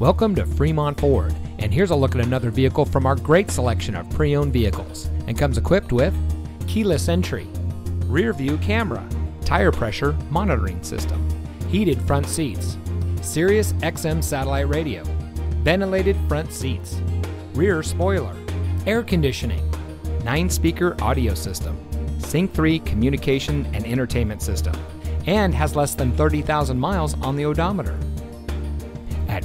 Welcome to Fremont Ford, and here's a look at another vehicle from our great selection of pre-owned vehicles, and comes equipped with keyless entry, rear view camera, tire pressure monitoring system, heated front seats, Sirius XM satellite radio, ventilated front seats, rear spoiler, air conditioning, 9-speaker audio system, SYNC 3 communication and entertainment system, and has less than 30,000 miles on the odometer. At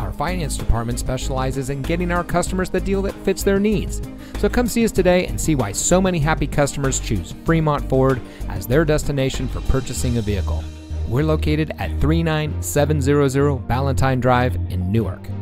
Our finance department specializes in getting our customers the deal that fits their needs. So come see us today and see why so many happy customers choose Fremont Ford as their destination for purchasing a vehicle. We're located at 39700 Balentine Drive in Newark.